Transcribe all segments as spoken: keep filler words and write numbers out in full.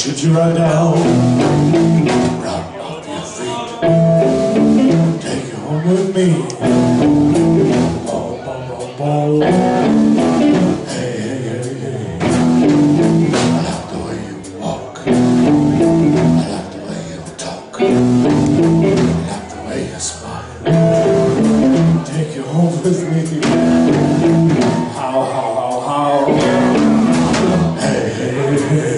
Should you run down, round on your feet, take you home with me. Bo, bo, bo, bo. Hey, hey, hey, hey. I like the way you walk, I like the way you talk, I like the way you smile. Take you home with me. How, how, how, how. Hey, hey, hey, hey.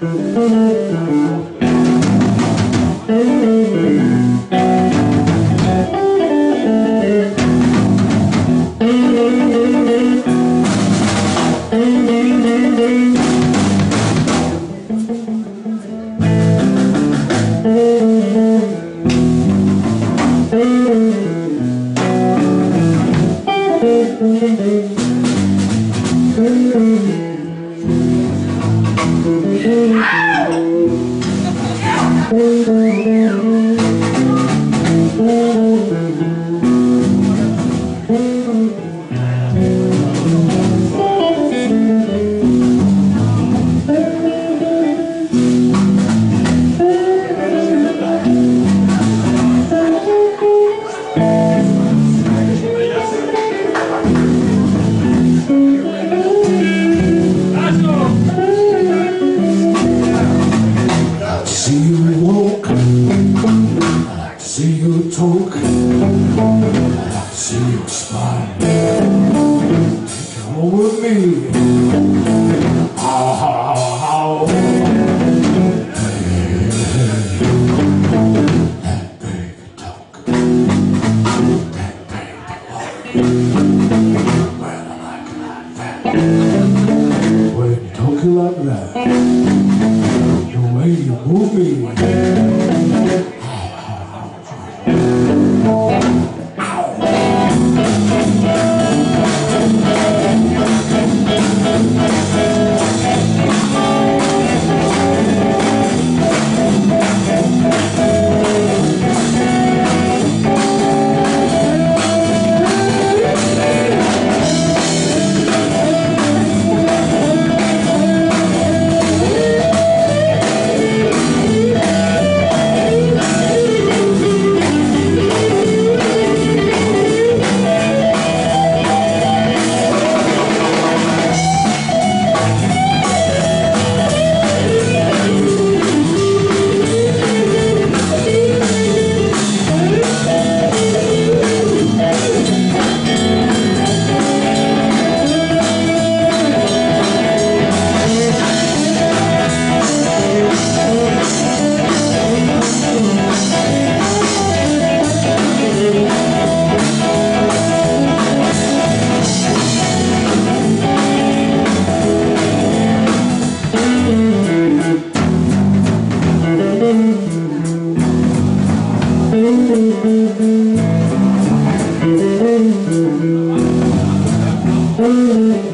Thank you.